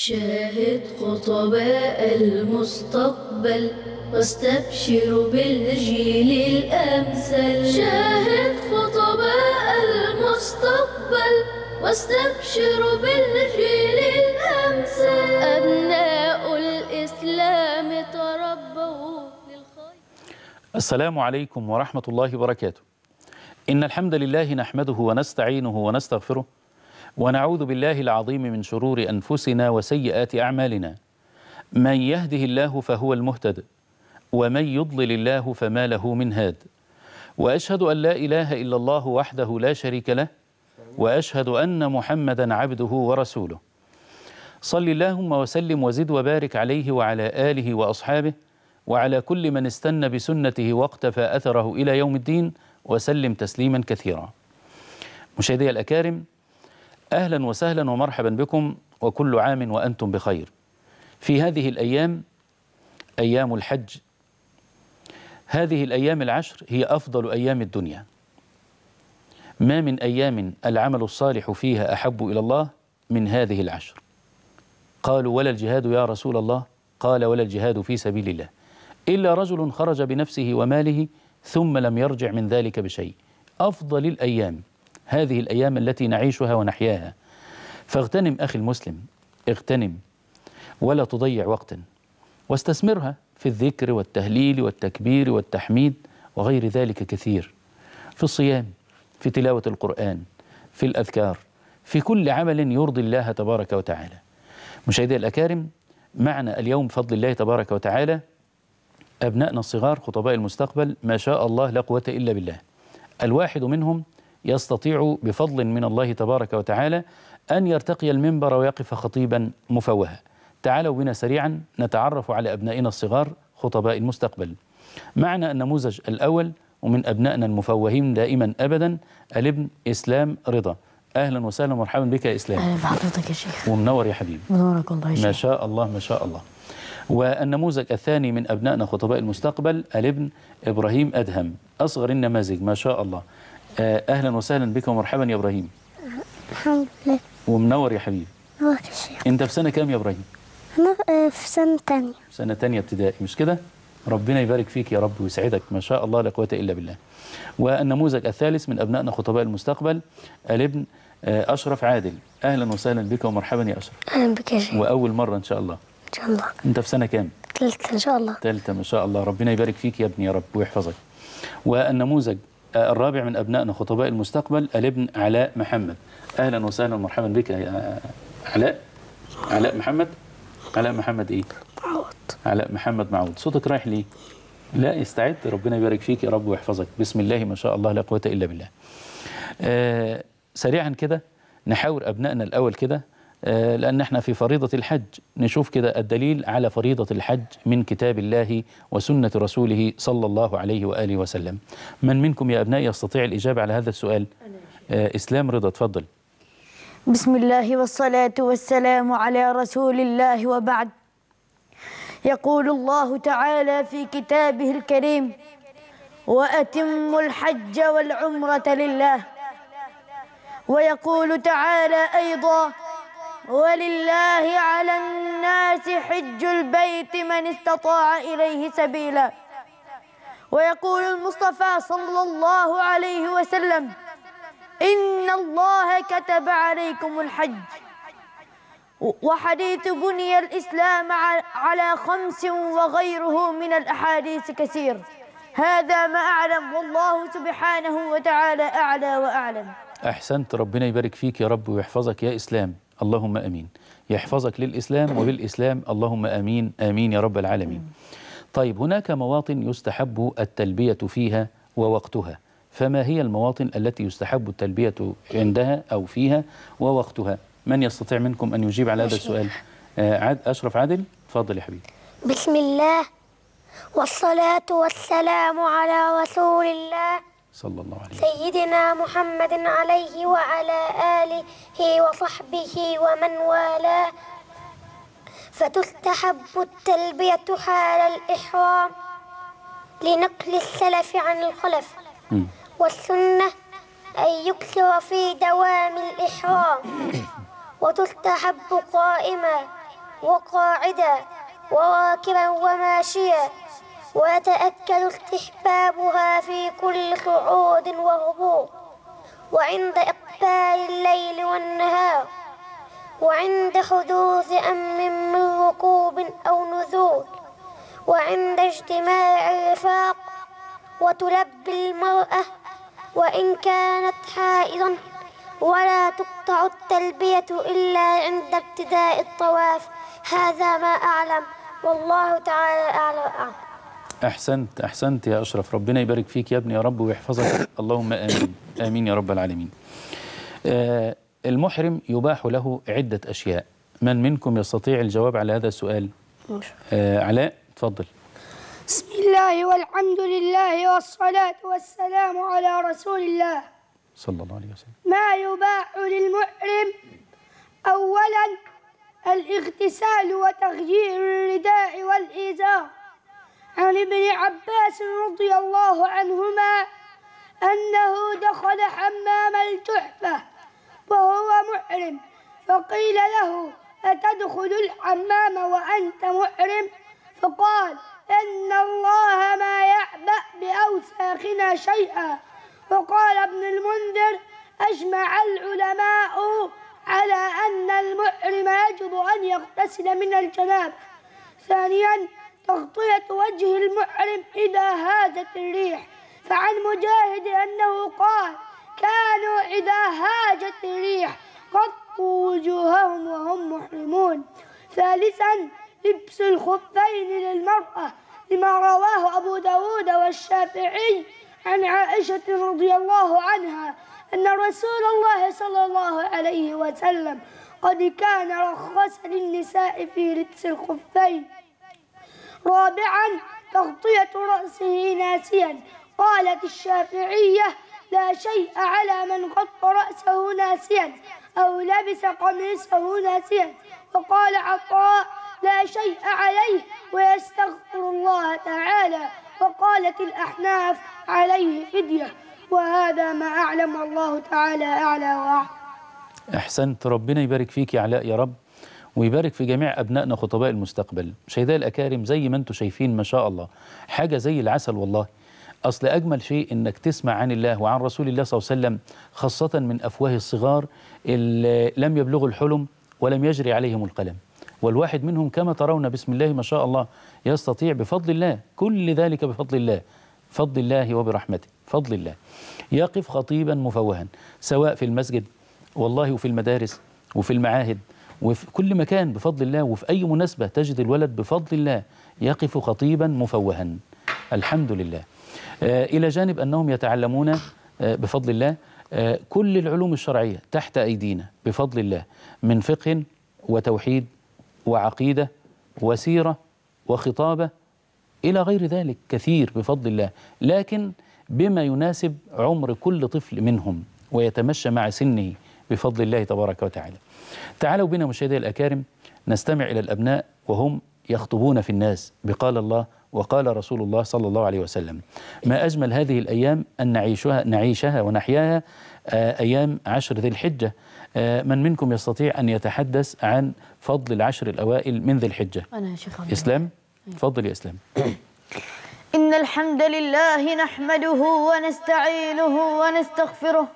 شاهد خطباء المستقبل واستبشر بالجيل الأمثل. شاهد خطباء المستقبل واستبشر بالجيل الأمثل. أبناء الإسلام تربوا للخير. السلام عليكم ورحمة الله وبركاته. إن الحمد لله نحمده ونستعينه ونستغفره ونعوذ بالله العظيم من شرور أنفسنا وسيئات أعمالنا، من يهده الله فهو المهتد ومن يضلل الله فما له من هاد، وأشهد أن لا إله إلا الله وحده لا شريك له، وأشهد أن محمدا عبده ورسوله. صل اللهم وسلم وزد وبارك عليه وعلى آله وأصحابه وعلى كل من استنى بسنته واقتفى أثره إلى يوم الدين وسلم تسليما كثيرا. مشاهدي الأكارم، أهلا وسهلا ومرحبا بكم، وكل عام وأنتم بخير. في هذه الأيام، أيام الحج، هذه الأيام العشر هي أفضل أيام الدنيا. ما من أيام العمل الصالح فيها أحب إلى الله من هذه العشر. قالوا: ولا الجهاد يا رسول الله؟ قال: ولا الجهاد في سبيل الله إلا رجل خرج بنفسه وماله ثم لم يرجع من ذلك بشيء. أفضل الأيام هذه الأيام التي نعيشها ونحياها، فاغتنم أخي المسلم، اغتنم ولا تضيع وقتا، واستثمرها في الذكر والتهليل والتكبير والتحميد وغير ذلك كثير، في الصيام، في تلاوة القرآن، في الأذكار، في كل عمل يرضي الله تبارك وتعالى. مشاهدي الأكارم، معنا اليوم بفضل الله تبارك وتعالى أبنائنا الصغار خطباء المستقبل، ما شاء الله لا قوة إلا بالله. الواحد منهم يستطيع بفضل من الله تبارك وتعالى أن يرتقي المنبر ويقف خطيبا مفوها. تعالوا بنا سريعا نتعرف على أبنائنا الصغار خطباء المستقبل. معنا النموذج الأول ومن أبنائنا المفوهين دائما أبدا، الابن إسلام رضا. أهلا وسهلا ومرحبا بك يا إسلام. أهلا بحضرتك يا شيخ. ومنور يا حبيبي. منورك والله يا شيخ. ما شاء الله ما شاء الله. والنموذج الثاني من أبنائنا خطباء المستقبل الابن إبراهيم أدهم، أصغر النماذج ما شاء الله. أهلا وسهلا بك ومرحبا يا إبراهيم. الحمد لله. ومنور يا حبيبي. منورك يا شيخ. أنت في سنة كام يا إبراهيم؟ أنا في سنة تانية. سنة تانية ابتدائي، مش كده؟ ربنا يبارك فيك يا رب ويسعدك، ما شاء الله لا قوة إلا بالله. والنموذج الثالث من أبنائنا خطباء المستقبل الابن أشرف عادل. أهلا وسهلا بك ومرحبا يا أشرف. أهلا بك يا شيخ. وأول مرة إن شاء الله. إن شاء الله. أنت في سنة كام؟ تالتة إن شاء الله. تالتة ما شاء الله، ربنا يبارك فيك يا ابني يا رب ويحفظك. والنموذج الرابع من أبنائنا خطباء المستقبل الابن علاء محمد. أهلا وسهلا ومرحبا بك يا علاء. علاء محمد. علاء محمد إيه؟ معوض. علاء محمد معوض. صوتك رايح ليه؟ لا يستعد، ربنا يبارك فيك يا رب ويحفظك. بسم الله ما شاء الله لا قوة إلا بالله. سريعا كده نحاور أبنائنا الأول كده، لأن احنا في فريضة الحج، نشوف كده الدليل على فريضة الحج من كتاب الله وسنة رسوله صلى الله عليه وآله وسلم. من منكم يا أبنائي يستطيع الإجابة على هذا السؤال؟ إسلام رضا تفضل. بسم الله والصلاة والسلام على رسول الله وبعد. يقول الله تعالى في كتابه الكريم: وأتموا الحج والعمرة لله. ويقول تعالى أيضا: ولله على الناس حج البيت من استطاع إليه سبيلا. ويقول المصطفى صلى الله عليه وسلم: إن الله كتب عليكم الحج. وحديث بني الإسلام على 5 وغيره من الأحاديث كثير. هذا ما أعلم، والله سبحانه وتعالى أعلى وأعلم. أحسنت، ربنا يبارك فيك يا رب ويحفظك يا إسلام، اللهم آمين. يحفظك للإسلام وبالإسلام، اللهم آمين آمين يا رب العالمين. طيب، هناك مواطن يستحب التلبية فيها ووقتها، فما هي المواطن التي يستحب التلبية عندها أو فيها ووقتها؟ من يستطيع منكم أن يجيب على هذا السؤال؟ أشرف عادل تفضل يا حبيبي. بسم الله والصلاة والسلام على رسول الله صلى الله عليه وسلم. سيدنا محمد عليه وعلى آله وصحبه ومن والاه. فتستحب التلبية حال الإحرام لنقل السلف عن الخلف. والسنة أن يكثر في دوام الإحرام. وتستحب قائما وقاعدة وراكبا وماشيا، ويتأكد استحبابها في كل صعود وهبوط، وعند إقبال الليل والنهار، وعند حدوث أمر من ركوب أو نزول، وعند اجتماع الرفاق. وتلبي المرأة وإن كانت حائضا، ولا تقطع التلبية إلا عند ابتداء الطواف. هذا ما أعلم، والله تعالى أعلم. أحسنت أحسنت يا أشرف، ربنا يبارك فيك يا ابني يا رب ويحفظك، اللهم آمين آمين يا رب العالمين. المحرم يباح له عدة أشياء، من منكم يستطيع الجواب على هذا السؤال؟ علاء تفضل. بسم الله والحمد لله والصلاة والسلام على رسول الله صلى الله عليه وسلم. ما يباح للمحرم: أولا الاغتسال وتغيير الرداء والإزار. عن ابن عباس رضي الله عنهما أنه دخل حمام الجحفة وهو محرم، فقيل له: أتدخل الحمام وأنت محرم؟ فقال: إن الله ما يعبأ بأوساخنا شيئا. وقال ابن المنذر: أجمع العلماء على أن المحرم يجب أن يغتسل من الجنابة. ثانيا تغطية وجه المحرم إذا هاجت الريح، فعن مجاهد أنه قال: كانوا إذا هاجت الريح غطوا وجوههم وهم محرمون. ثالثا لبس الخفين للمرأة، لما رواه أبو داود والشافعي عن عائشة رضي الله عنها أن رسول الله صلى الله عليه وسلم قد كان رخص للنساء في لبس الخفين. رابعا تغطية رأسه ناسيا، قالت الشافعية: لا شيء على من غطى رأسه ناسيا أو لبس قميصه ناسيا. وقال عطاء: لا شيء عليه ويستغفر الله تعالى. وقالت الأحناف: عليه فدية. وهذا ما أعلم، والله تعالى أعلى وأعلم. أحسنت، ربنا يبارك فيك يا علاء يا رب، ويبارك في جميع أبنائنا خطباء المستقبل. مشاهدينا الأكارم، زي ما أنتم شايفين ما شاء الله حاجة زي العسل والله. أصل أجمل شيء إنك تسمع عن الله وعن رسول الله صلى الله عليه وسلم، خاصة من أفواه الصغار اللي لم يبلغوا الحلم ولم يجري عليهم القلم، والواحد منهم كما ترون بسم الله ما شاء الله يستطيع بفضل الله، كل ذلك بفضل الله، فضل الله وبرحمته، فضل الله. يقف خطيبا مفوها سواء في المسجد والله وفي المدارس وفي المعاهد وفي كل مكان بفضل الله، وفي أي مناسبة تجد الولد بفضل الله يقف خطيبا مفوها، الحمد لله. إلى جانب أنهم يتعلمون بفضل الله كل العلوم الشرعية تحت أيدينا بفضل الله، من فقه وتوحيد وعقيدة وسيرة وخطابة إلى غير ذلك كثير بفضل الله، لكن بما يناسب عمر كل طفل منهم ويتمشى مع سنه بفضل الله تبارك وتعالى. تعالوا بنا مشاهدي الأكارم نستمع إلى الأبناء وهم يخطبون في الناس بقال الله وقال رسول الله صلى الله عليه وسلم. ما أجمل هذه الأيام أن نعيشها ونحياها، أيام عشر ذي الحجة. من منكم يستطيع أن يتحدث عن فضل العشر الأوائل من ذي الحجة؟ أنا يا شيخ إسلام، تفضل يا إسلام. إن الحمد لله نحمده ونستعينه ونستغفره،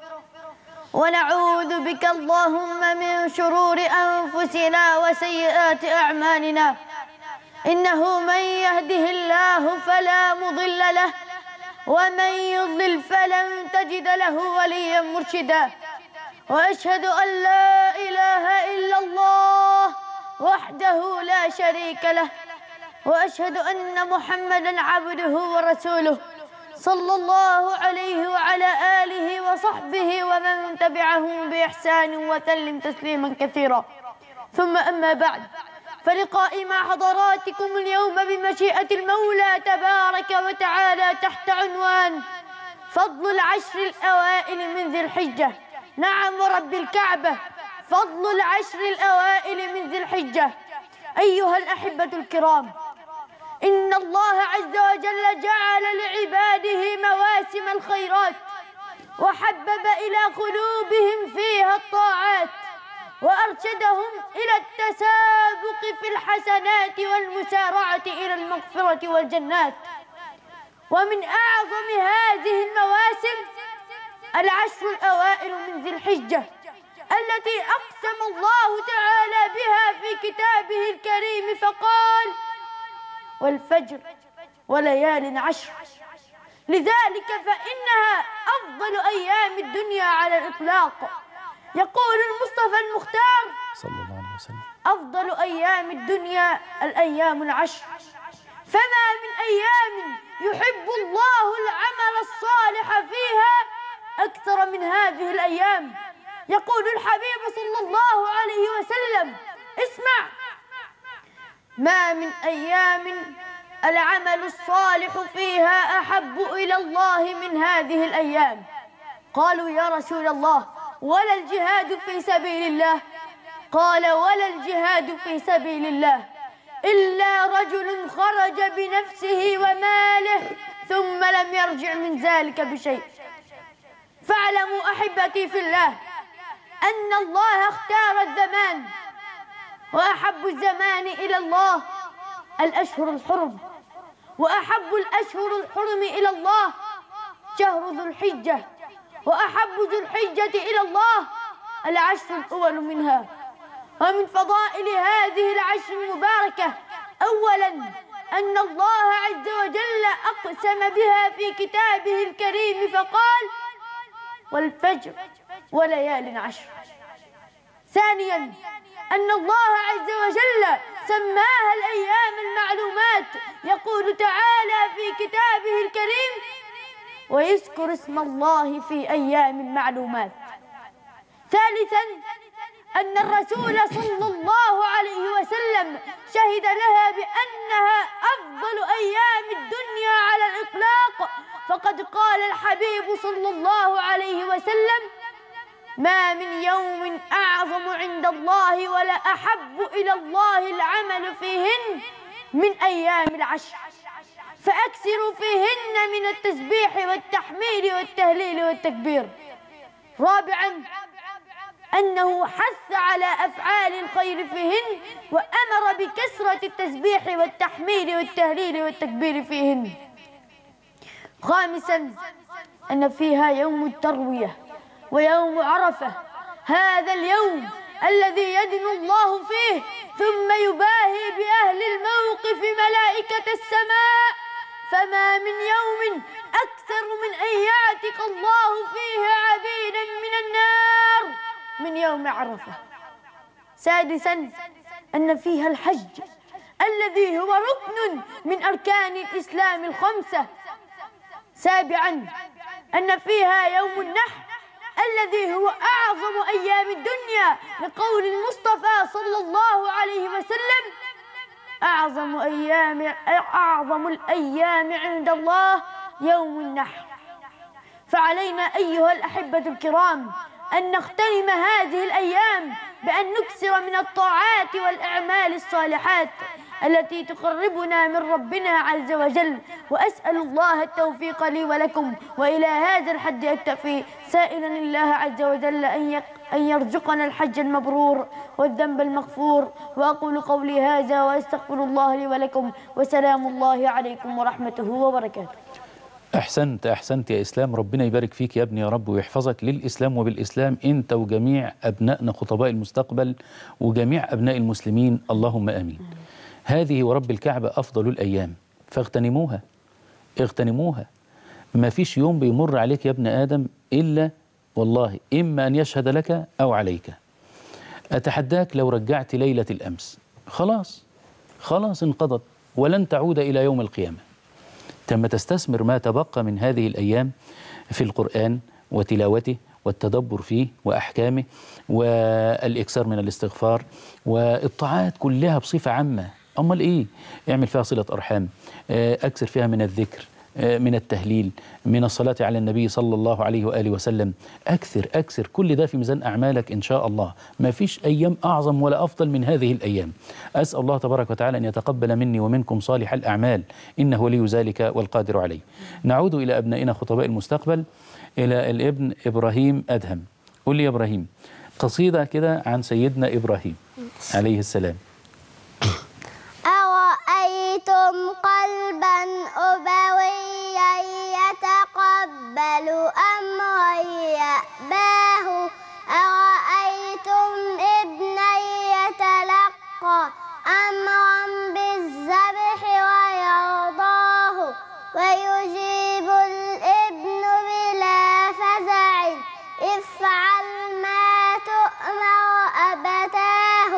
ونعوذ بك اللهم من شرور أنفسنا وسيئات أعمالنا، إنه من يهده الله فلا مضل له، ومن يضلل فلن تجد له وليا مرشدا، وأشهد أن لا إله إلا الله وحده لا شريك له، وأشهد أن محمدا عبده ورسوله صلى الله عليه وعلى آله وصحبه ومن تبعهم بإحسان وسلم تسليما كثيرا. ثم أما بعد، فلقائي مع حضراتكم اليوم بمشيئة المولى تبارك وتعالى تحت عنوان فضل العشر الأوائل من ذي الحجة. نعم ورب الكعبة، فضل العشر الأوائل من ذي الحجة. أيها الأحبة الكرام، إن الله عز وجل جعل لعباده مواسم الخيرات، وحبب إلى قلوبهم فيها الطاعات، وأرشدهم إلى التسابق في الحسنات والمسارعة إلى المغفرة والجنات. ومن أعظم هذه المواسم العشر الأوائل من ذي الحجة التي أقسم الله تعالى بها في كتابه الكريم فقال: والفجر وليال عشر. لذلك فإنها أفضل أيام الدنيا على الإطلاق. يقول المصطفى المختار صلى الله عليه وسلم: أفضل أيام الدنيا الأيام العشر. فما من أيام يحب الله العمل الصالح فيها أكثر من هذه الأيام. يقول الحبيب صلى الله عليه وسلم: اسمع، ما من أيام العمل الصالح فيها أحب إلى الله من هذه الأيام. قالوا: يا رسول الله، ولا الجهاد في سبيل الله؟ قال: ولا الجهاد في سبيل الله إلا رجل خرج بنفسه وماله ثم لم يرجع من ذلك بشيء. فاعلموا أحبتي في الله أن الله اختار الزمان، وأحب الزمان إلى الله الأشهر الحرم، وأحب الأشهر الحرم إلى الله شهر ذو الحجة، وأحب ذو الحجة إلى الله العشر الأول منها. ومن فضائل هذه العشر المباركة أولا أن الله عز وجل أقسم بها في كتابه الكريم فقال: والفجر وليال عشر. ثانيا أن الله عز وجل سماها الأيام المعلومات. يقول تعالى في كتابه الكريم: ويذكر اسم الله في أيام معلومات. ثالثا أن الرسول صلى الله عليه وسلم شهد لها بأنها أفضل أيام الدنيا على الإطلاق، فقد قال الحبيب صلى الله عليه وسلم: ما من يوم أعظم عند الله ولا أحب إلى الله العمل فيهن من أيام العشر، فأكثروا فيهن من التسبيح والتحميل والتهليل والتكبير. رابعا أنه حث على أفعال الخير فيهن، وأمر بكثرة التسبيح والتحميل والتهليل والتكبير فيهن. خامسا أن فيها يوم التروية ويوم عرفة، هذا اليوم الذي يدن الله فيه ثم يباهي بأهل الموقف ملائكة السماء. فما من يوم أكثر من أن يعتق الله فيه عبيدا من النار من يوم عرفة. سادسا أن فيها الحج الذي هو ركن من أركان الإسلام الخمسة. سابعا أن فيها يوم النحر الذي هو أعظم أيام الدنيا، لقول المصطفى صلى الله عليه وسلم: أعظم الأيام عند الله يوم النحر. فعلينا أيها الأحبة الكرام أن نغتنم هذه الأيام بأن نكثر من الطاعات والأعمال الصالحات التي تقربنا من ربنا عز وجل. وأسأل الله التوفيق لي ولكم، وإلى هذا الحد أكتفي، سائلا الله عز وجل أن يرزقنا الحج المبرور والذنب المغفور. وأقول قولي هذا وأستغفر الله لي ولكم، وسلام الله عليكم ورحمته وبركاته. أحسنت يا إسلام، ربنا يبارك فيك يا ابني يا رب ويحفظك للإسلام وبالإسلام أنت وجميع أبنائنا خطباء المستقبل وجميع أبناء المسلمين، اللهم آمين. هذه ورب الكعبة أفضل الأيام فاغتنموها اغتنموها. ما فيش يوم بيمر عليك يا ابن آدم إلا والله إما أن يشهد لك أو عليك. أتحداك لو رجعت ليلة الأمس خلاص انقضت ولن تعود إلى يوم القيامة. تم تستثمر ما تبقى من هذه الأيام في القرآن وتلاوته والتدبر فيه وأحكامه والإكثار من الاستغفار والطاعات كلها بصفة عامة. أمال إيه؟ اعمل فيها صلة أرحام، أكثر فيها من الذكر، من التهليل، من الصلاة على النبي صلى الله عليه وآله وسلم. أكثر كل ده في ميزان أعمالك إن شاء الله. ما فيش أيام أعظم ولا أفضل من هذه الأيام. أسأل الله تبارك وتعالى أن يتقبل مني ومنكم صالح الأعمال، إنه ولي ذلك والقادر عليه. نعود إلى أبنائنا خطباء المستقبل، إلى الابن إبراهيم أدهم. قل لي يا إبراهيم، قصيدة كده عن سيدنا إبراهيم عليه السلام. أرأيتم قلبا أبويا يتقبل أم يأباه، أرأيتم ابنا يتلقى أمرا بالذبح ويرضاه، ويجيب الابن بلا فزع افعل ما تؤمر أبتاه،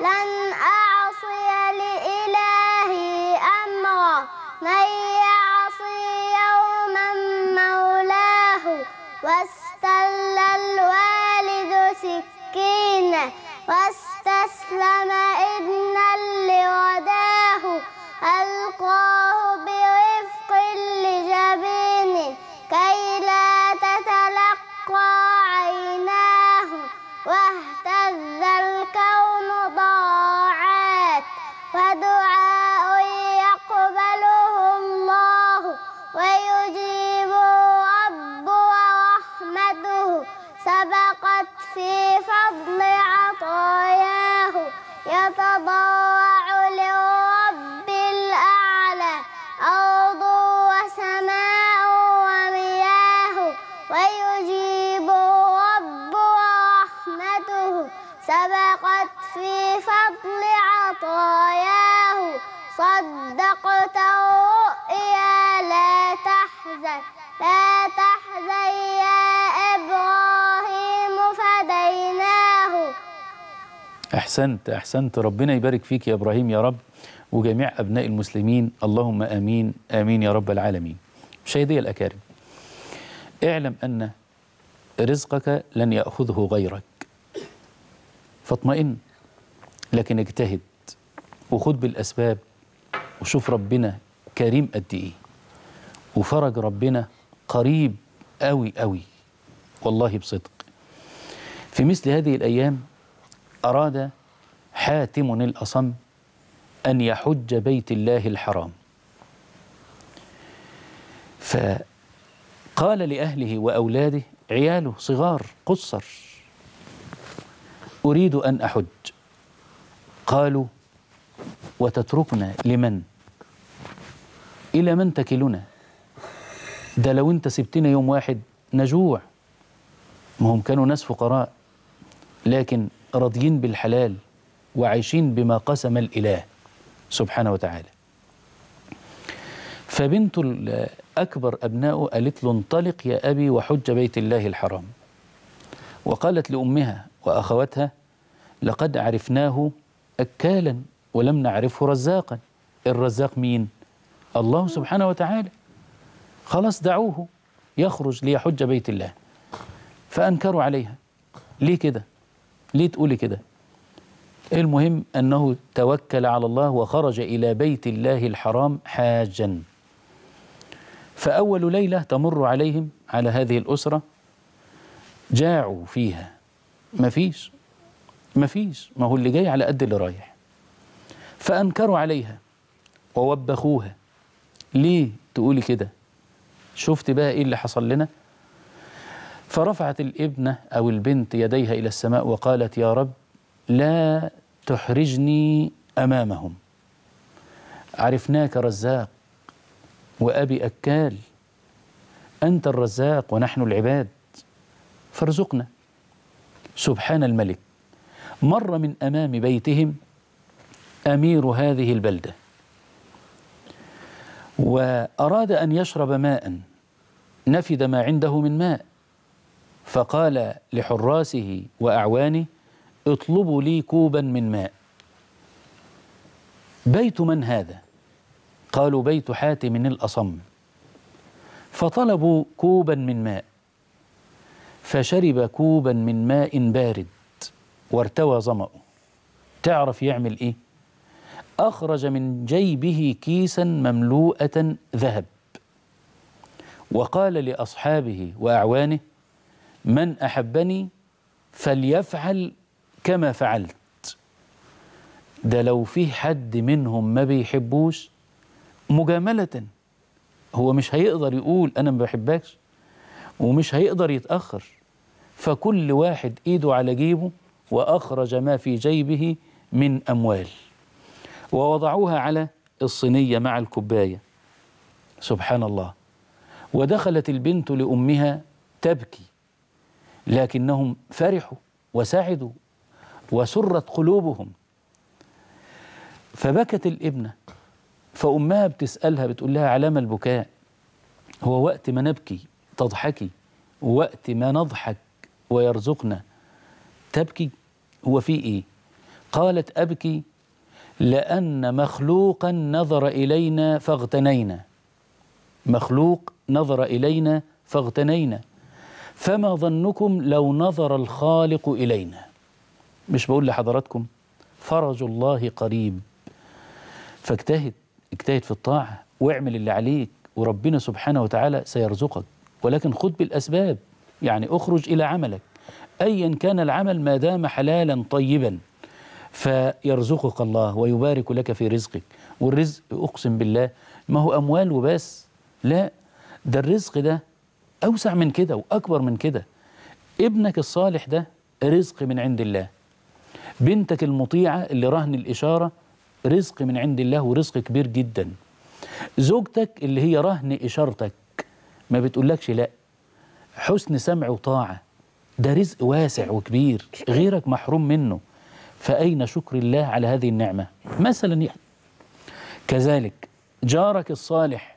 لن أعصي لإلهي أمرا، من يعصي يوما مولاه، واستل الوالد سكينا واستسلم ابنا لوداه، ألقاه برفق لجبين كي لا تتلقى عيناه، واهتز الكون ضاعت ودعاء يقبله الله، ويجيب رب ورحمته سبقت في فضل عطاياه، يتضرع لرب الأعلى أرض وسماء ومياه، ويجيب رب ورحمته سبقت في فضل عطاياه، صدقت الرؤيا لا تحزن لا تحزن يا إبراهيم فديناه. أحسنت أحسنت، ربنا يبارك فيك يا إبراهيم يا رب وجميع أبناء المسلمين، اللهم آمين آمين يا رب العالمين. مشاهدي الأكارم، اعلم أن رزقك لن يأخذه غيرك، فاطمئن، لكن اجتهد وخد بالأسباب وشوف ربنا كريم قد إيه، وفرج ربنا قريب أوي أوي والله بصدق. في مثل هذه الأيام أراد حاتم الأصم أن يحج بيت الله الحرام، فقال لأهله وأولاده، عياله صغار قصر، أريد أن أحج. قالوا وتتركنا لمن؟ إلى من تكلنا؟ ده لو أنت سبتنا يوم واحد نجوع. ما هم كانوا ناس فقراء لكن راضيين بالحلال وعايشين بما قسم الإله سبحانه وتعالى. فبنت الأكبر أبنائه قالت له انطلق يا أبي وحج بيت الله الحرام. وقالت لأمها وأخواتها لقد عرفناه أكالا ولم نعرفه رزاقا. الرزاق مين؟ الله سبحانه وتعالى. خلاص دعوه يخرج ليحج بيت الله. فأنكروا عليها، ليه كده؟ ليه تقولي كده؟ المهم أنه توكل على الله وخرج إلى بيت الله الحرام حاجا. فأول ليلة تمر عليهم على هذه الأسرة جاعوا فيها، مفيش، ما هو اللي جاي على قد اللي رايح. فأنكروا عليها ووبخوها، ليه تقولي كده؟ شفت بقى إيه اللي حصل لنا؟ فرفعت الابنة أو البنت يديها إلى السماء وقالت يا رب لا تحرجني أمامهم، عرفناك رزاق وأبي أكال، أنت الرزاق ونحن العباد فارزقنا. سبحان الملك، مر من أمام بيتهم أمير هذه البلدة وأراد أن يشرب ماء، نفد ما عنده من ماء، فقال لحراسه وأعوانه اطلبوا لي كوبا من ماء. بيت من هذا؟ قالوا بيت حاتم الأصم. فطلبوا كوبا من ماء، فشرب كوبا من ماء بارد وارتوى ظمأه. تعرف يعمل إيه؟ أخرج من جيبه كيسا مملوءة ذهب وقال لأصحابه وأعوانه من أحبني فليفعل كما فعلت. ده لو في حد منهم ما بيحبوش مجاملة، هو مش هيقدر يقول أنا ما بحبكش ومش هيقدر يتأخر، فكل واحد إيده على جيبه وأخرج ما في جيبه من أموال، ووضعوها على الصينية مع الكوباية. سبحان الله. ودخلت البنت لأمها تبكي، لكنهم فرحوا وسعدوا وسرت قلوبهم. فبكت الابنة، فأمها بتسألها بتقول لها: علام البكاء؟ هو وقت ما نبكي تضحكي، وقت ما نضحك ويرزقنا تبكي؟ هو في إيه؟ قالت: أبكي لأن مخلوقا نظر إلينا فاغتنينا، مخلوق نظر إلينا فاغتنينا، فما ظنكم لو نظر الخالق إلينا؟ مش بقول لحضراتكم فرج الله قريب. فاجتهد، اجتهد في الطاعة واعمل اللي عليك، وربنا سبحانه وتعالى سيرزقك، ولكن خذ بالأسباب، يعني اخرج إلى عملك أيا كان العمل ما دام حلالا طيبا، فيرزقك الله ويبارك لك في رزقك. والرزق أقسم بالله ما هو أموال وبس، لا، ده الرزق ده أوسع من كده وأكبر من كده. ابنك الصالح ده رزق من عند الله، بنتك المطيعة اللي رهن الإشارة رزق من عند الله ورزق كبير جدا، زوجتك اللي هي رهن إشارتك ما بتقولكش لا، حسن سمع وطاعة، ده رزق واسع وكبير غيرك محروم منه. فأين شكر الله على هذه النعمة مثلا؟ يعني كذلك جارك الصالح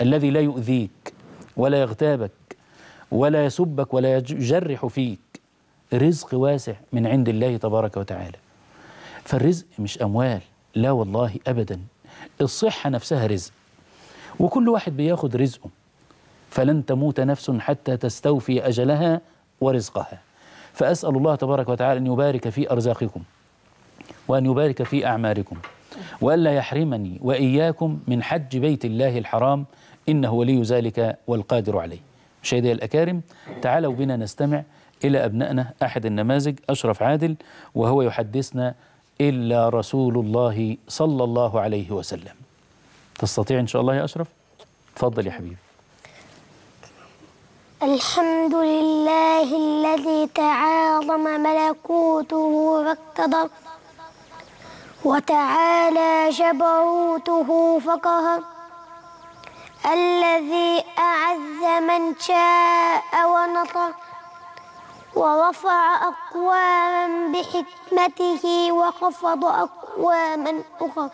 الذي لا يؤذيك ولا يغتابك ولا يسبك ولا يجرح فيك، رزق واسع من عند الله تبارك وتعالى. فالرزق مش أموال، لا والله أبدا. الصحة نفسها رزق، وكل واحد بياخد رزقه، فلن تموت نفس حتى تستوفي أجلها ورزقها. فأسأل الله تبارك وتعالى أن يبارك في أرزاقكم وأن يبارك في أعماركم، وألا يحرمني وإياكم من حج بيت الله الحرام، إنه ولي ذلك والقادر عليه. مشاهدي الأكارم، تعالوا بنا نستمع إلى أبنائنا أحد النماذج أشرف عادل وهو يحدثنا إلا رسول الله صلى الله عليه وسلم. تستطيع إن شاء الله يا أشرف؟ تفضل يا حبيبي. الحمد لله الذي تعاظم ملكوته واقتدر، وتعالى جبروته فقهر، الذي أعز من شاء ونصر، ورفع أقواما بحكمته وخفض أقواما أخرى.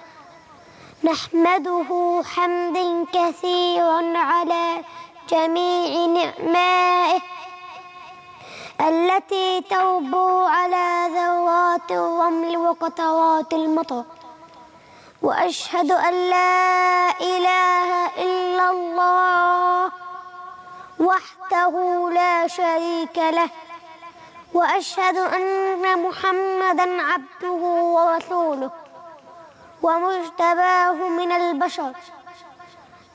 نحمده حمدا كثيرا على جميع نعمائه التي تربو على ذرات الرمل وقطرات المطر، وأشهد أن لا إله إلا الله وحده لا شريك له، وأشهد أن محمدا عبده ورسوله ومجتباه من البشر،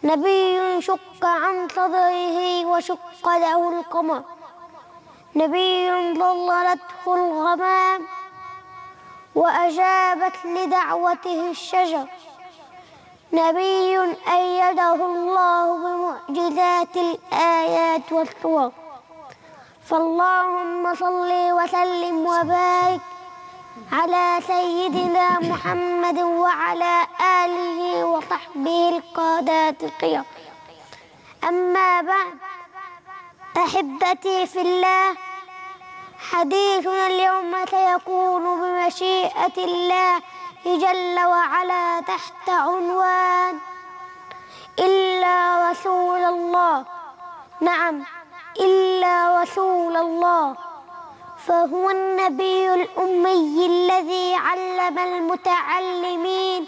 نبي شق عن صدره وشق له القمر، نبي ضللته الغمام وأجابت لدعوته الشجر، نبي أيده الله بمعجزات الآيات والصور. فاللهم صل وسلم وبارك على سيدنا محمد وعلى آله وصحبه القادات القيام. أما بعد، أحبتي في الله، حديثنا اليوم سيكون بمشيئة الله جل وعلا تحت عنوان إلا رسول الله. نعم، إلا رسول الله، فهو النبي الأمي الذي علم المتعلمين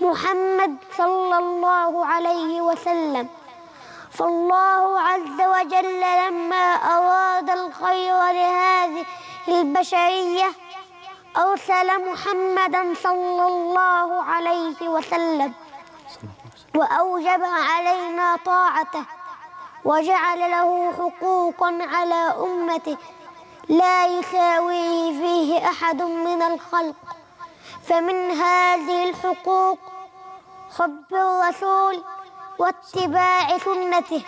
محمد صلى الله عليه وسلم. فالله عز وجل لما أراد الخير لهذه البشرية أرسل محمدا صلى الله عليه وسلم، وأوجب علينا طاعته، وجعل له حقوقا على أمته لا يساويه فيه أحد من الخلق. فمن هذه الحقوق حب الرسول واتباع سنته،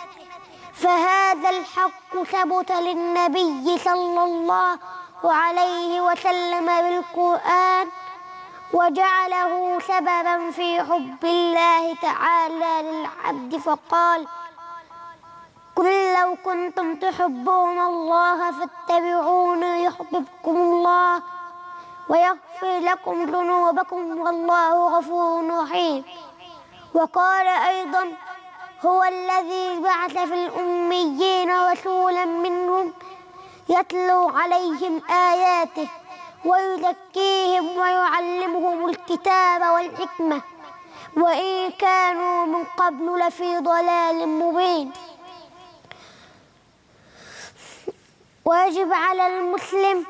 فهذا الحق ثبت للنبي صلى الله عليه وسلم بالقرآن وجعله سببا في حب الله تعالى للعبد، فقال: قل لو كنتم تحبون الله فاتبعوني يحببكم الله ويغفر لكم ذنوبكم والله غفور رحيم. وقال أيضا: هو الذي بعث في الأميين رسولا منهم يتلو عليهم آياته ويزكيهم ويعلمهم الكتاب والحكمة وإن كانوا من قبل لفي ضلال مبين. ويجب على المسلم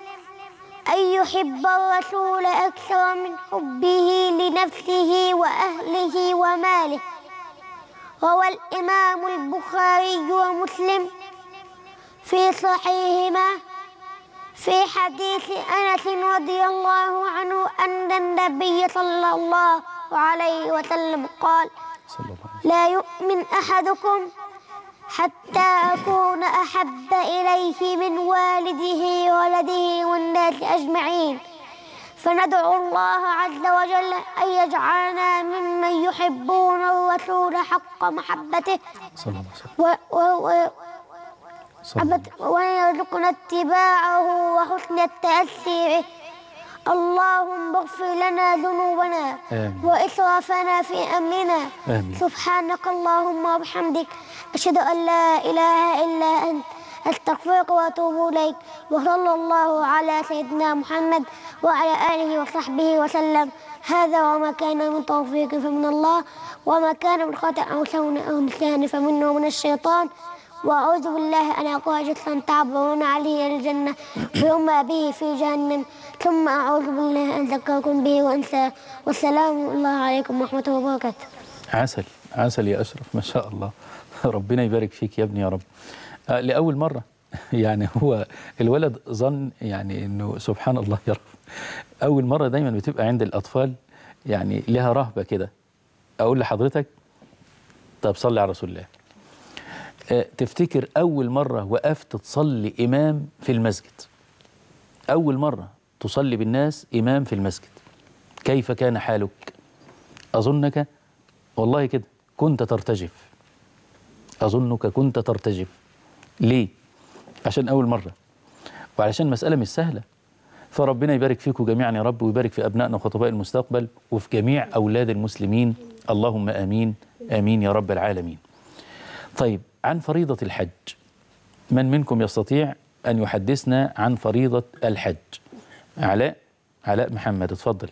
أن يحب الرسول أكثر من حبه لنفسه وأهله وماله. روى الإمام البخاري ومسلم في صحيحهما في حديث أنس رضي الله عنه أن النبي صلى الله عليه وسلم قال: لا يؤمن أحدكم حتى أكون أحب إليه من والده وولده والناس أجمعين. فندعو الله عز وجل أن يجعلنا ممن يحبون الرسول حق محبته ويرزقنا اتباعه وحسن التأثير به. اللهم اغفر لنا ذنوبنا وإسرافنا في أمرنا. سبحانك اللهم وبحمدك، أشهد أن لا إله إلا أنت، أستغفرك وأتوب إليك. وصلى الله على سيدنا محمد وعلى آله وصحبه وسلم. هذا وما كان من توفيق فمن الله، وما كان من خطأ أو سهو أو نسيان فمنه من الشيطان، وأعوذ بالله أن أقول جثا تعبرون عليه الجنة ويوم به في جهنم، ثم أعوذ بالله أن أذكركم به وأنسى. والسلام الله عليكم ورحمة الله وبركاته. عسل عسل يا أشرف، ما شاء الله، ربنا يبارك فيك يا ابني يا رب. لأول مرة يعني هو الولد ظن يعني أنه سبحان الله يا رب، أول مرة دايما بتبقى عند الأطفال يعني لها رهبة كده. أقول لحضرتك طب صلي على رسول الله. تفتكر أول مرة وقفت تصلي إمام في المسجد، أول مرة تصلي بالناس إمام في المسجد، كيف كان حالك؟ أظنك والله كده كنت ترتجف، أظنك كنت ترتجف. ليه؟ عشان أول مرة، وعلشان مسألة مش سهلة. فربنا يبارك فيكم جميعا يا رب، ويبارك في أبنائنا وخطباء المستقبل وفي جميع أولاد المسلمين، اللهم آمين آمين يا رب العالمين. طيب، عن فريضة الحج، من منكم يستطيع أن يحدثنا عن فريضة الحج؟ علاء محمد، اتفضل.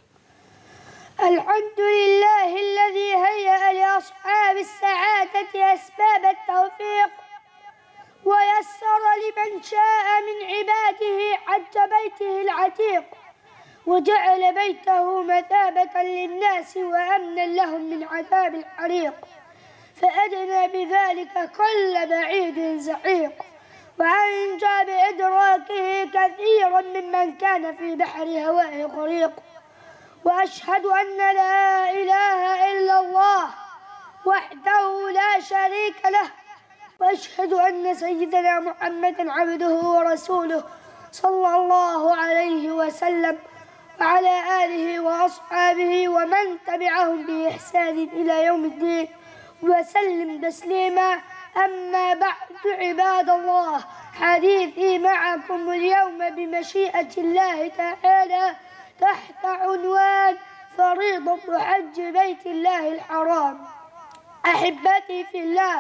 الحمد لله الذي هيأ لأصحاب السعادة أسباب التوفيق ويسر لمن شاء من عباده حج بيته العتيق وجعل بيته مثابة للناس وأمنا لهم من عذاب الحريق، فأدنى بذلك كل بعيد زحيق، وأنجى بإدراكه كثيرا ممن كان في بحر هواه غريق. وأشهد أن لا إله إلا الله وحده لا شريك له، وأشهد أن سيدنا محمدا عبده ورسوله صلى الله عليه وسلم وعلى آله وأصحابه ومن تبعهم بإحسان إلى يوم الدين وسلم تسليما. أما بعد، عباد الله، حديثي معكم اليوم بمشيئة الله تعالى تحت عنوان فريضة حج بيت الله الحرام. أحبتي في الله،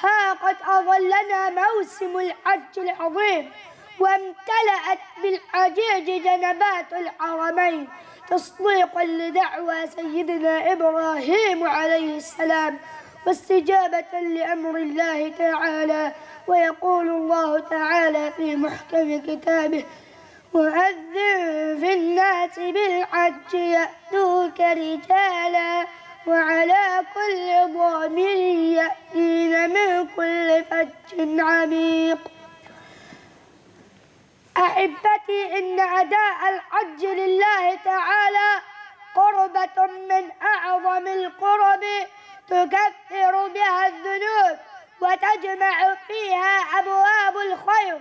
ها قد أظلنا موسم الحج العظيم وامتلأت بالحجاج جنبات الحرمين تصديقا لدعوى سيدنا إبراهيم عليه السلام واستجابة لأمر الله تعالى. ويقول الله تعالى في محكم كتابه: وأذن في الناس بالحج يأتوك رجالا وعلى كل ضامر يأتين من كل فج عميق. أحبتي، إن أداء الحج لله تعالى قربة من أعظم القرب تكفر بها الذنوب وتجمع فيها أبواب الخير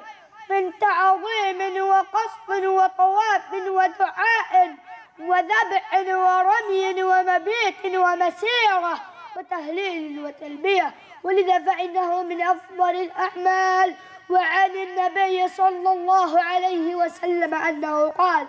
من تعظيم وقصف وطواف ودعاء وذبح ورمي ومبيت ومسيرة وتهليل وتلبية، ولذا فإنه من أفضل الأعمال. وعن النبي صلى الله عليه وسلم أنه قال: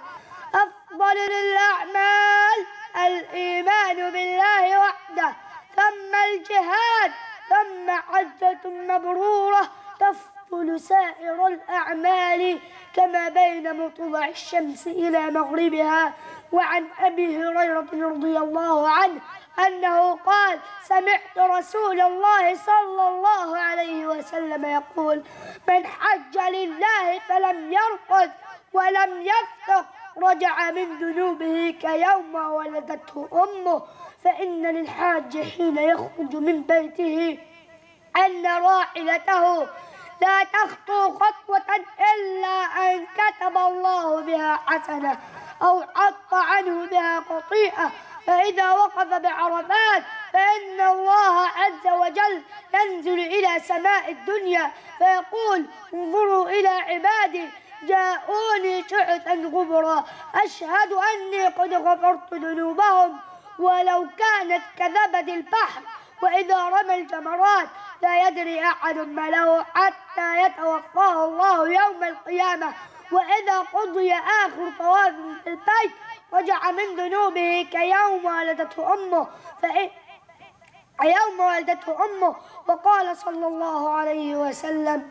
أفضل الأعمال الإيمان بالله وحده، ثم الجهاد، ثم عزة مبرورة تفضل سائر الأعمال كما بين مطلع الشمس إلى مغربها. وعن أبي هريرة رضي الله عنه أنه قال: سمعت رسول الله صلى الله عليه وسلم يقول: من حج لله فلم يرفث ولم يفسق رجع من ذنوبه كيوم ولدته أمه، فإن للحاج حين يخرج من بيته أن راحلته لا تخطو خطوة إلا أن كتب الله بها حسنة أو حط عنه بها خطيئة، فإذا وقف بعرفات فإن الله عز وجل ينزل إلى سماء الدنيا فيقول: انظروا إلى عبادي جاءوني شعثا غبرا أشهد أني قد غفرت ذنوبهم ولو كانت كزبد البحر، وإذا رمى الجمرات لا يدري أحد ما له حتى يتوفاه الله يوم القيامة، وإذا قضي آخر طواف في البيت رجع من ذنوبه كيوم ولدته أمه وقال صلى الله عليه وسلم: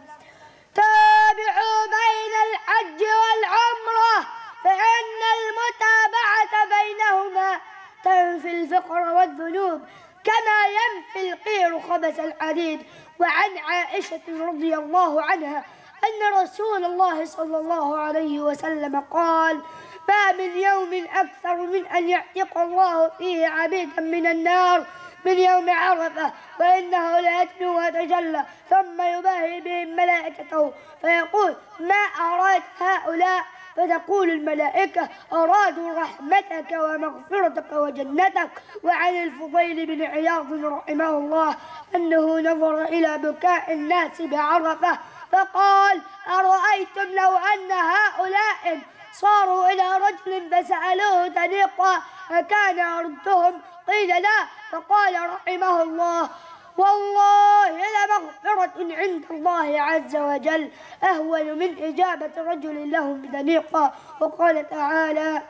تابعوا بين الحج والعمرة فإن المتابعة بينهما تنفي الفقر والذنوب كما ينفي القير خبث الحديد. وعن عائشة رضي الله عنها أن رسول الله صلى الله عليه وسلم قال: ما من يوم أكثر من أن يعتق الله فيه عبيدا من النار من يوم عرفة، وإنه ليتلو ويتجلى ثم يباهي بهم ملائكته فيقول: ما أراد هؤلاء؟ فتقول الملائكة: أرادوا رحمتك ومغفرتك وجنتك. وعن الفضيل بن عياض رحمه الله أنه نظر إلى بكاء الناس بعرفة فقال: أرأيتم لو أن هؤلاء صاروا إلى رجل فسألوه طريقا فكان يردهم؟ قيل لا، فقال رحمه الله: والله لمغفرة عند الله عز وجل أهون من إجابة رجل له بطريقة. وقال تعالى: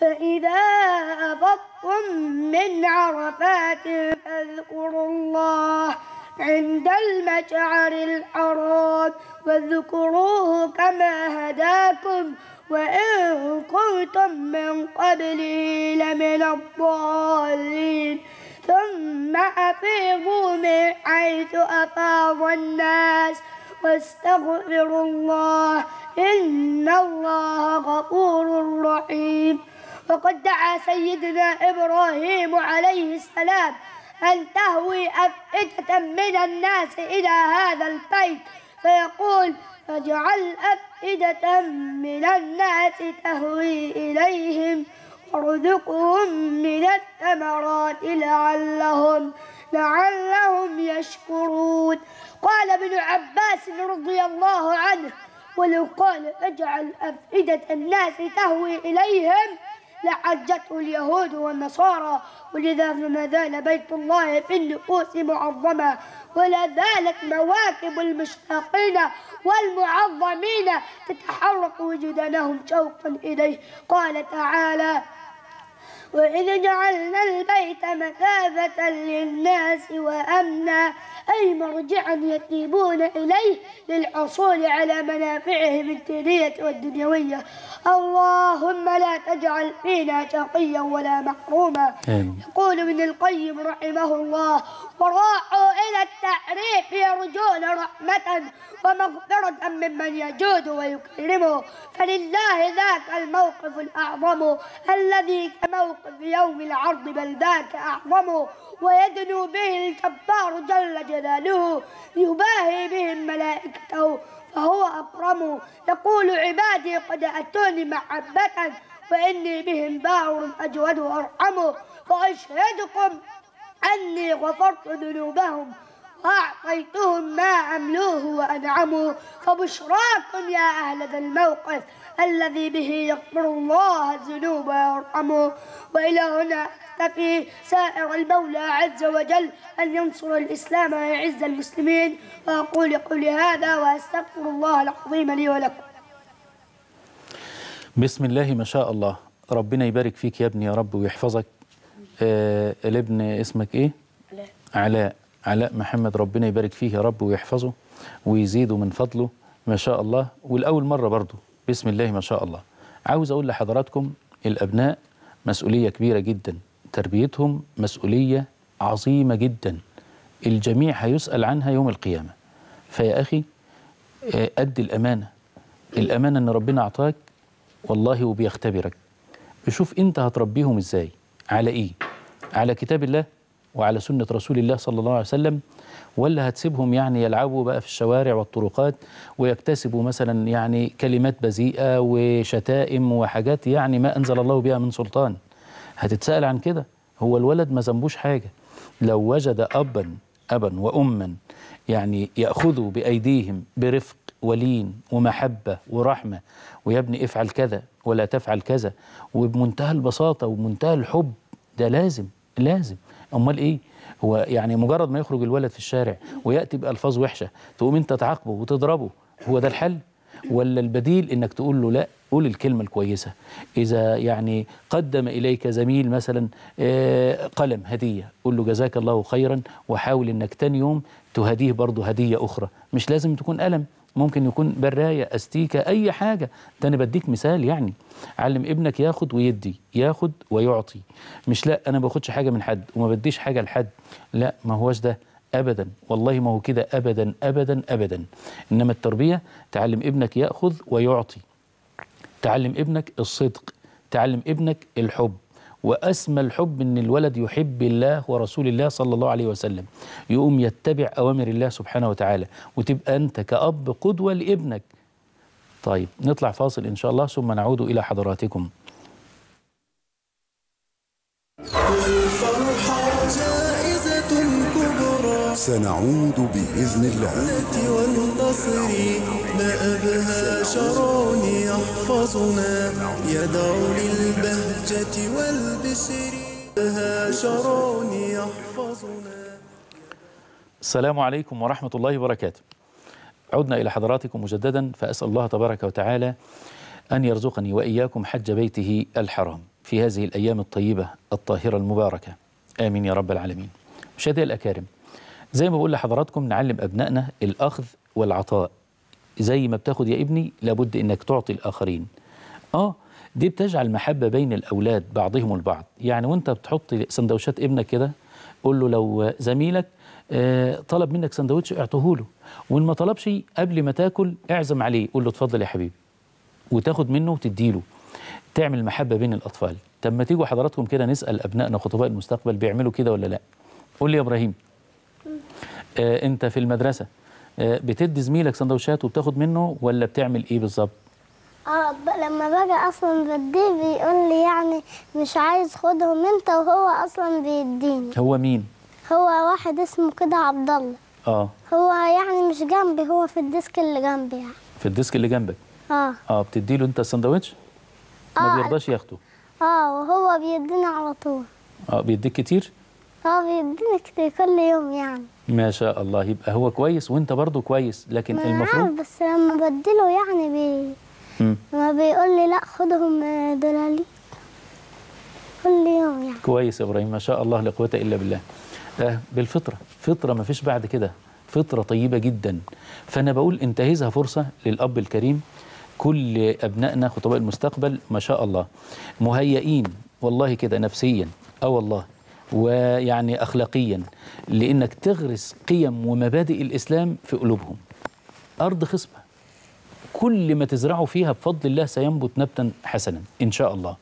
فإذا أفضتم من عرفات فاذكروا الله عند المشعر الحرام واذكروه كما هداكم وإن كنتم من قبله لمن الضالين ثم أفيضوا من حيث أفاض الناس واستغفروا الله إن الله غفور رحيم. وقد دعا سيدنا إبراهيم عليه السلام أن تهوي أفئدة من الناس إلى هذا البيت فيقول: فاجعل أفئدة من الناس تهوي إليهم وارزقهم من الثمرات لعلهم يشكرون. قال ابن عباس رضي الله عنه: ولو قال فاجعل أفئدة الناس تهوي إليهم لحجته اليهود والنصارى، ولذا فما زال بيت الله في النفوس معظما ولا زالت مواكب المشتاقين والمعظمين تتحرك وجدانهم شوقا إليه. قال تعالى: وإذ جعلنا البيت مثابة للناس وأمنا أي مرجعا يتيبون إليه للحصول على منافعهم الدينية والدنيوية. اللهم لا تجعل فينا شقيا ولا محروما. يقول ابن القيم رحمه الله: وراحوا إلى التعريف يرجون رحمة ومغفرة ممن يجود ويكرمه، فلله ذاك الموقف الأعظم الذي كموقف يوم العرض بل ذاك أعظم، ويدنو به الجبار جل جلاله يباهي بهم ملائكته فهو أكرم. يقول: عبادي قد أتوني محبة وإني بهم بار أجود وأرحم، فأشهدكم أني غفرت ذنوبهم أعطيتهم ما عملوه وأنعموا، فبشراكم يا أهل ذا الموقف الذي به يغفر الله الذنوب ويرحمه. وإلى هنا أكتفي، سائر المولى عز وجل أن ينصر الإسلام ويعز المسلمين، وأقول قولي هذا وأستغفر الله العظيم لي ولكم. بسم الله ما شاء الله، ربنا يبارك فيك يا ابني يا رب ويحفظك. الابن اسمك ايه؟ علاء. علاء، علاء محمد، ربنا يبارك فيه يا رب ويحفظه ويزيده من فضله ما شاء الله. والأول مرة برضو بسم الله ما شاء الله. عاوز أقول لحضراتكم الأبناء مسؤولية كبيرة جدا، تربيتهم مسؤولية عظيمة جدا، الجميع هيسأل عنها يوم القيامة. فيا أخي أدي الأمانة، الأمانة أن ربنا أعطاك والله وبيختبرك. بشوف أنت هتربيهم إزاي، على إيه؟ على كتاب الله وعلى سنة رسول الله صلى الله عليه وسلم، ولا هتسيبهم يعني يلعبوا بقى في الشوارع والطرقات ويكتسبوا مثلا يعني كلمات بذيئة وشتائم وحاجات يعني ما أنزل الله بها من سلطان؟ هتتسأل عن كده. هو الولد ما ذنبوش حاجة، لو وجد أبا وأما يعني يأخذوا بأيديهم برفق ولين ومحبة ورحمة، ويا ابني افعل كذا ولا تفعل كذا، وبمنتهى البساطة وبمنتهى الحب، ده لازم. أمال إيه؟ هو يعني مجرد ما يخرج الولد في الشارع ويأتي بألفاظ وحشة تقوم أنت تعاقبه وتضربه، هو ده الحل؟ ولا البديل إنك تقول له لا، قول الكلمة الكويسة. إذا يعني قدم إليك زميل مثلا قلم هدية، قول له جزاك الله خيرا، وحاول إنك تاني يوم تهديه برضه هدية أخرى. مش لازم تكون قلم، ممكن يكون براية، أستيكة، أي حاجة. ده أنا بديك مثال يعني. علم ابنك ياخد ويدي، ياخد ويعطي، مش لا أنا ما باخدش حاجة من حد وما بديش حاجة لحد، لا ما هوش ده أبدا، والله ما هو كده أبدا أبدا أبدا. إنما التربية تعلم ابنك يأخذ ويعطي، تعلم ابنك الصدق، تعلم ابنك الحب. وأسمى الحب إن الولد يحب الله ورسول الله صلى الله عليه وسلم، يقوم يتبع أوامر الله سبحانه وتعالى، وتبقى أنت كأب قدوة لابنك. طيب نطلع فاصل إن شاء الله ثم نعود إلى حضراتكم. سنعود بإذن الله. والنصري ما أبهى شرون يحفظنا، يدعو للبهجة والبشر، أبهى شرون يحفظنا. السلام عليكم ورحمة الله وبركاته. عدنا إلى حضراتكم مجددا، فأسأل الله تبارك وتعالى أن يرزقني وإياكم حج بيته الحرام في هذه الأيام الطيبة الطاهرة المباركة، آمين يا رب العالمين. مشاهدي الأكارم، زي ما بقول لحضراتكم نعلم أبنائنا الأخذ والعطاء. زي ما بتاخد يا ابني لابد إنك تعطي الآخرين. دي بتجعل محبة بين الأولاد بعضهم البعض. يعني وانت بتحط سندوتشات ابنك كده قول له لو زميلك طلب منك سندوتش اعطيه له، وإن ما طلبش قبل ما تاكل اعزم عليه، قول له اتفضل يا حبيبي، وتاخد منه وتديله. تعمل محبة بين الأطفال. طب ما تيجوا حضراتكم كده نسأل أبنائنا خطباء المستقبل بيعملوا كده ولا لا؟ قول لي يا إبراهيم، انت في المدرسه بتدي زميلك سندوتشات وبتاخد منه ولا بتعمل ايه بالظبط؟ لما باجي اصلا بديه بيقول لي يعني مش عايز، خدهم انت، وهو اصلا بيديني. هو مين؟ هو واحد اسمه كده عبد الله. هو يعني مش جنبي، هو في الديسك اللي جنبي يعني. في الديسك اللي جنبك؟ بتدي له انت السندوتش؟ ما بيرضاش ياخده. وهو بيديني على طول. بيديك كتير؟ بيديني كتير كل يوم يعني. ما شاء الله، يبقى هو كويس وانت برضه كويس، لكن المفروض بس لما بدله يعني ما بيقول لي لا خدهم دولالي كل يوم يعني. كويس يا ابراهيم ما شاء الله، لا قوة الا بالله. بالفطرة، فطرة ما فيش بعد كده، فطرة طيبة جدا. فانا بقول انتهزها فرصة للاب الكريم. كل ابنائنا خطباء المستقبل ما شاء الله مهيئين والله كده نفسيا والله ويعني أخلاقيا، لأنك تغرس قيم ومبادئ الإسلام في قلوبهم. أرض خصبة، كل ما تزرعوا فيها بفضل الله سينبت نبتا حسنا إن شاء الله.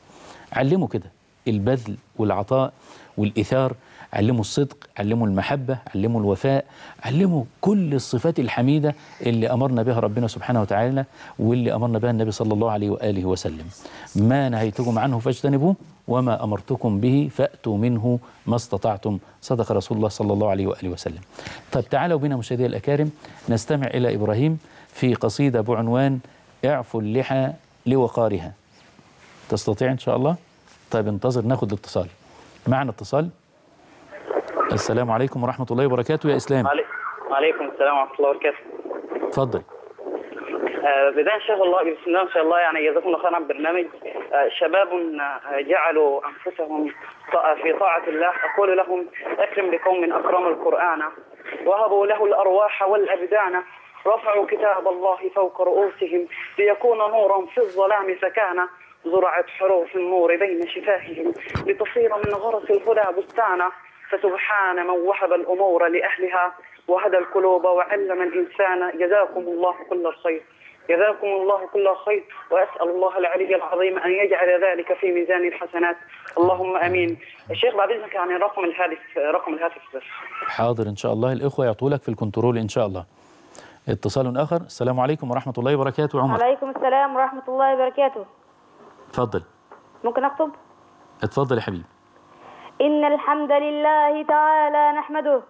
علموا كده البذل والعطاء والإثار، علموا الصدق، علموا المحبة، علموا الوفاء، علموا كل الصفات الحميدة اللي أمرنا بها ربنا سبحانه وتعالى واللي أمرنا بها النبي صلى الله عليه وآله وسلم. ما نهيتكم عنه فاجتنبوه وما أمرتكم به فأتوا منه ما استطعتم، صدق رسول الله صلى الله عليه وآله وسلم. طب تعالوا بنا مشاهدي الأكارم نستمع إلى إبراهيم في قصيدة بعنوان اعفوا اللحى لوقارها. تستطيع إن شاء الله؟ طيب انتظر، ناخد الاتصال. معنا اتصال. السلام عليكم ورحمة الله وبركاته يا إسلام. وعليكم السلام ورحمة الله وبركاته. اتفضل. بداية شاء الله بسم الله ما شاء الله، يعني جزاكم الله خير عن برنامج. شباب جعلوا أنفسهم في طاعة الله، أقول لهم أكرم لقوم من أكرم القرآن، وهبوا له الأرواح والأبدان، رفعوا كتاب الله فوق رؤوسهم ليكون نورا في الظلام، فكان زرعت حروف النور بين شفاههم لتصير من غرس الهدى بستانا، فسبحان من وهب الأمور لأهلها وهدى القلوب وعلم الإنسان، جزاكم الله كل خير، جزاكم الله كل خير، وأسأل الله العلي العظيم أن يجعل ذلك في ميزان الحسنات، اللهم أمين. الشيخ بعد إذنك يعني رقم الهاتف بس. حاضر إن شاء الله، الإخوة يعطوا لك في الكنترول إن شاء الله. اتصال آخر. السلام عليكم ورحمة الله وبركاته. عمر. عليكم السلام ورحمة الله وبركاته. اتفضل. ممكن أخطب؟ اتفضل يا حبيبي. إن الحمد لله تعالى نحمده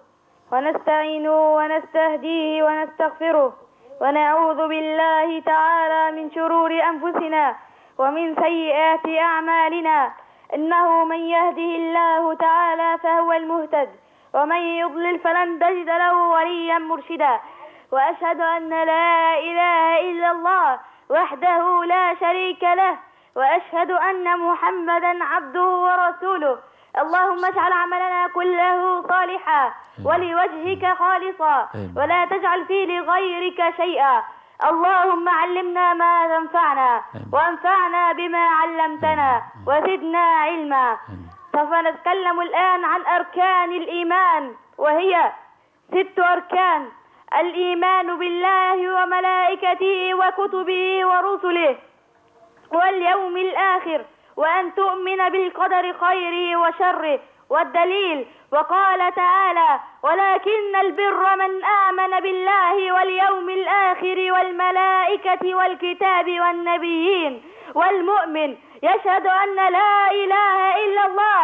ونستعينه ونستهديه ونستغفره، ونعوذ بالله تعالى من شرور أنفسنا ومن سيئات أعمالنا، إنه من يهده الله تعالى فهو المهتد، ومن يضلل فلن تجد له وليا مرشدا، وأشهد أن لا إله إلا الله وحده لا شريك له، وأشهد أن محمدا عبده ورسوله، اللهم اجعل عملنا كله صالحا ولوجهك خالصا ولا تجعل فيه لغيرك شيئا، اللهم علمنا ما تنفعنا وانفعنا بما علمتنا وزدنا علما. فنتكلم الآن عن أركان الإيمان، وهي 6 أركان: الإيمان بالله وملائكته وكتبه ورسله واليوم الآخر، وأن تؤمن بالقدر خيره وشره. والدليل: وقال تعالى ولكن البر من آمن بالله واليوم الآخر والملائكة والكتاب والنبيين، والمؤمن يشهد أن لا إله إلا الله،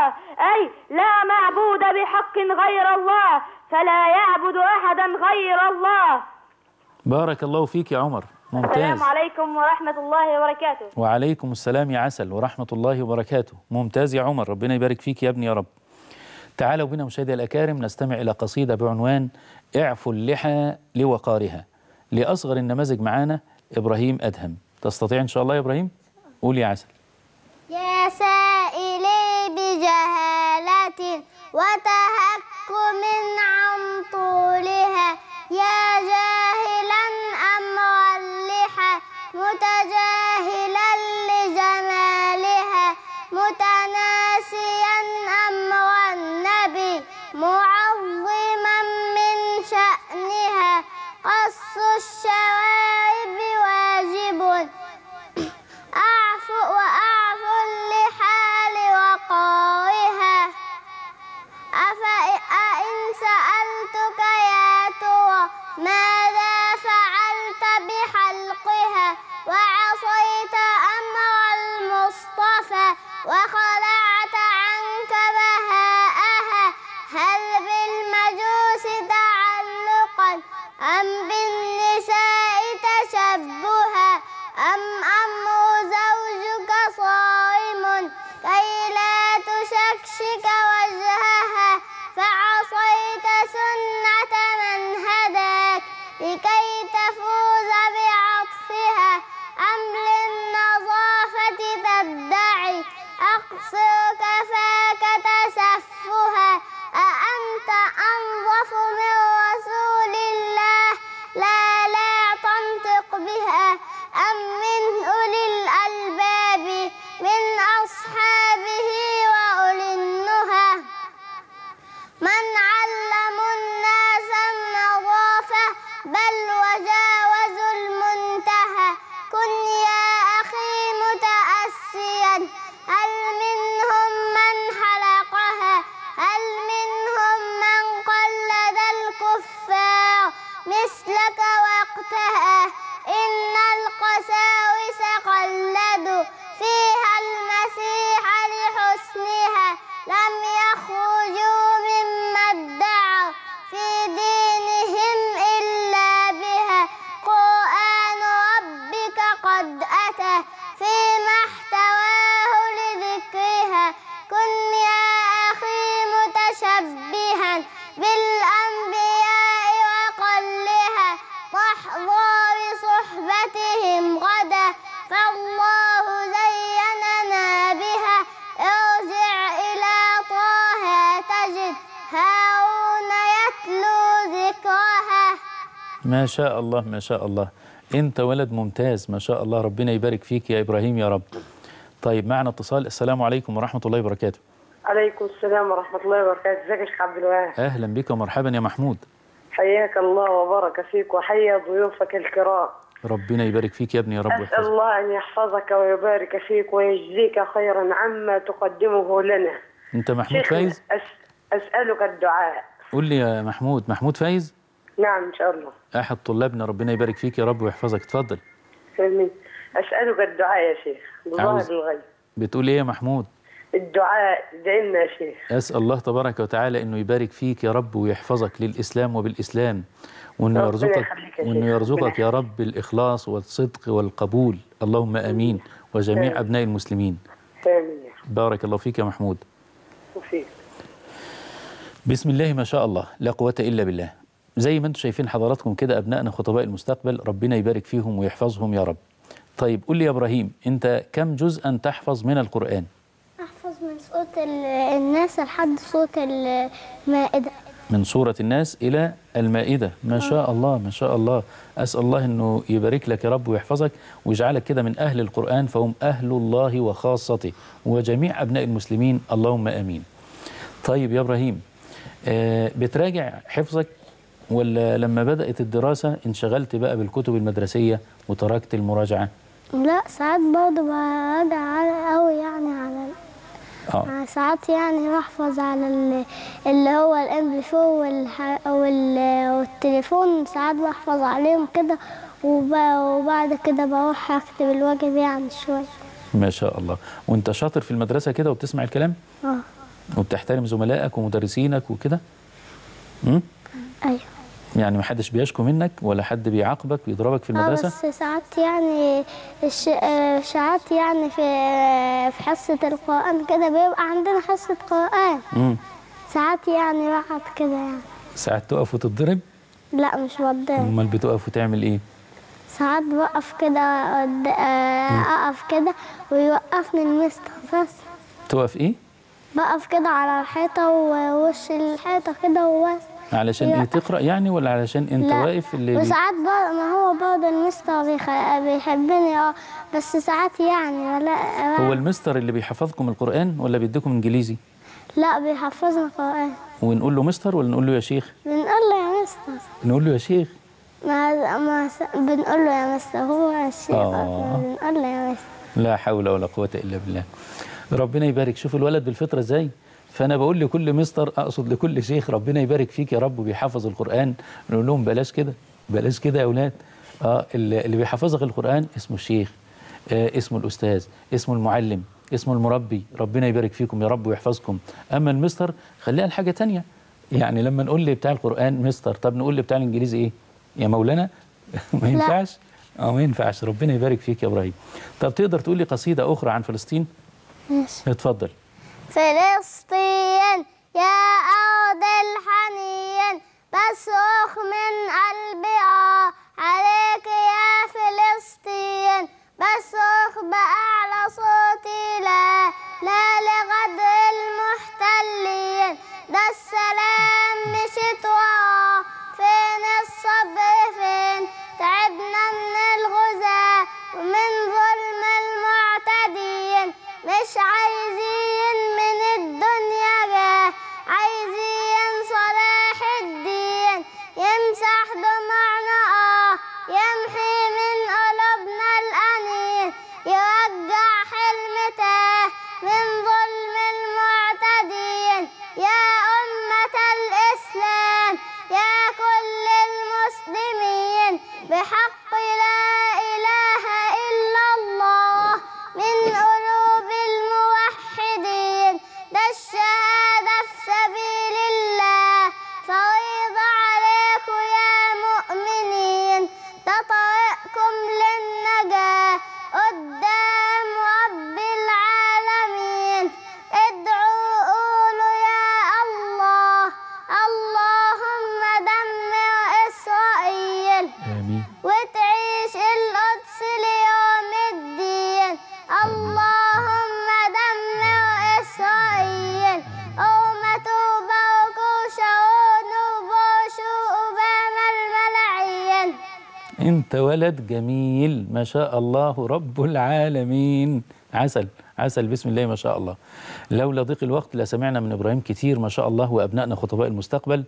أي لا معبود بحق غير الله، فلا يعبد أحدا غير الله. بارك الله فيك يا عمر، ممتاز. السلام عليكم ورحمة الله وبركاته. وعليكم السلام يا عسل ورحمة الله وبركاته. ممتاز يا عمر، ربنا يبارك فيك يا ابني يا رب. تعالوا بنا مشاهدي الأكارم نستمع إلى قصيدة بعنوان اعفوا اللحى لوقارها لأصغر النماذج، معانا إبراهيم أدهم. تستطيع إن شاء الله يا إبراهيم؟ قول يا عسل. يا سائلي بجهالة وتهكم عن طولها، يا جاهلا أمر اللحى متجاهلا لجمالها، متناسيا أمر النبي معظما من شأنها، قص الشوارب واجب وأعفو اللحى لوقارها، أفإن سألتك يا ترى ماذا فعلت بحلقها، وعصيت أمر المصطفى وخلعت عنك بهاءها، هل بالمجوس تعلقا أم بالنساء تشبها، أم أمر زوجك صائم كي لا تشكشك وجهها، فعصيت سنة من هداك لكي تفوز بعطفها، أم للنظافة تدعي أقصر كفاك تسفها، أأنت أنظف من رسول الله لا تنطق بها، أم من أولي الألباب من أصحابه وأولي النهى. ما شاء الله ما شاء الله، أنت ولد ممتاز ما شاء الله، ربنا يبارك فيك يا إبراهيم يا رب. طيب معنا اتصال، السلام عليكم ورحمة الله وبركاته. عليكم السلام ورحمة الله وبركاته، ازيك يا شيخ عبد الوهاب؟ أهلا بك ومرحبا يا محمود. حياك الله وبارك فيك وحيا ضيوفك الكرام. ربنا يبارك فيك يا ابني يا رب ويحفظك. أسأل الله أن يحفظك ويبارك فيك ويجزيك خيرا عما تقدمه لنا. أنت محمود فايز؟ أسألك الدعاء. قول لي يا محمود، محمود فايز؟ نعم إن شاء الله. أحد طلابنا، ربنا يبارك فيك يا رب ويحفظك، اتفضل. آمين. أسألك الدعاء يا شيخ بظاهر الغيب. بتقول إيه يا محمود؟ الدعاء، ادعي لنا يا شيخ. أسأل الله تبارك وتعالى إنه يبارك فيك يا رب ويحفظك للإسلام وبالإسلام، وإنه يرزقك يا رب الإخلاص والصدق والقبول، اللهم آمين، وجميع أبناء المسلمين. آمين. بارك الله فيك يا محمود. وفيك. بسم الله ما شاء الله، لا قوة إلا بالله. زي ما انتم شايفين حضراتكم كده أبنائنا خطباء المستقبل، ربنا يبارك فيهم ويحفظهم يا رب. طيب قول لي يا إبراهيم، أنت كم جزءا تحفظ من القرآن؟ أحفظ من سورة الناس لحد سورة المائدة. من سورة الناس إلى المائدة، ما شاء الله ما شاء الله. أسأل الله أنه يبارك لك يا رب ويحفظك ويجعلك كده من أهل القرآن، فهم أهل الله وخاصته وجميع أبناء المسلمين، اللهم آمين. طيب يا إبراهيم، بتراجع حفظك ولا لما بدأت الدراسة انشغلت بقى بالكتب المدرسية وتركت المراجعة؟ لا ساعات برضه براجع قوي يعني على ساعات يعني بحفظ على اللي هو الMP4 والتليفون، ساعات بحفظ عليهم كده وبعد كده بروح اكتب الواجب يعني شوية. ما شاء الله. وانت شاطر في المدرسة كده وبتسمع الكلام؟ وبتحترم زملائك ومدرسينك وكده؟ ايوه. يعني ما حدش بيشكو منك ولا حد بيعاقبك بيضربك في المدرسه؟ بس ساعات يعني ساعات يعني في حصه القرآن كده بيبقى عندنا حصه قرآن. ساعات يعني بعد كده يعني. ساعات تقف وتتضرب؟ لا مش بتضرب. امال بتقف وتعمل ايه؟ ساعات بقف كده اقف كده ويوقفني المستر بس. تقف ايه؟ بقف كده على الحيطه ووش الحيطه كده وبس. علشان ايه؟ تقرأ يعني ولا علشان انت واقف؟ اللي وساعات ما هو برضه المستر بيحبني بس ساعات يعني. لا هو المستر اللي بيحفظكم القرآن ولا بيديكم انجليزي؟ لا بيحفظنا القرآن. ونقول له مستر ولا نقول له يا شيخ؟ بنقول له يا مستر. نقول له يا شيخ؟ ما بنقول له يا مستر، هو يا شيخ بنقول له يا مستر. لا حول ولا قوة إلا بالله. ربنا يبارك. شوف الولد بالفطرة ازاي. فأنا بقول لكل مستر، أقصد لكل شيخ، ربنا يبارك فيك يا رب وبيحفظ القرآن، نقول لهم بلاش كده بلاش كده يا أولاد. اللي بيحفظك القرآن اسمه الشيخ، اسمه الأستاذ، اسمه المعلم، اسمه المربي، ربنا يبارك فيكم يا رب ويحفظكم. أما المستر خليها لحاجة تانية، يعني لما نقول لي بتاع القرآن مستر، طب نقول لي بتاع الإنجليزي إيه؟ يا مولانا؟ ما ينفعش؟ ما ينفعش. ربنا يبارك فيك يا إبراهيم. طب تقدر تقول لي قصيدة أخرى عن فلسطين؟ ماشي. اتفضل. فلسطين يا أرض الحنين، بصرخ من قلبي عليك يا فلسطين، بصرخ بأعلى صوتي لا لغدر المحتلين، ده السلام مش طوع، فين الصبر فين؟ تعبنا من الغزاة ومن ظلم المعتدين، مش عايزين من الدنيا جاه، عايزين صلاح الدين، يمسح دموعنا يمحي من قلوبنا الأنين، يرجع حلم تاه من انت ولد جميل ما شاء الله رب العالمين. عسل عسل بسم الله ما شاء الله. لولا ضيق الوقت لسمعنا من إبراهيم كتير ما شاء الله وأبنائنا خطباء المستقبل،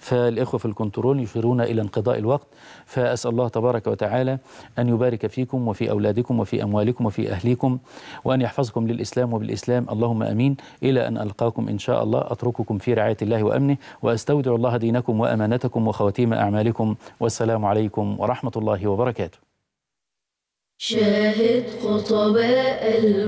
فالإخوة في الكنترول يشيرون إلى انقضاء الوقت، فأسأل الله تبارك وتعالى أن يبارك فيكم وفي أولادكم وفي أموالكم وفي أهليكم، وأن يحفظكم للإسلام وبالإسلام، اللهم أمين. إلى أن ألقاكم إن شاء الله أترككم في رعاية الله وأمنه، وأستودع الله دينكم وأمانتكم وخواتيم أعمالكم، والسلام عليكم ورحمة الله وبركاته. شاهد خطباء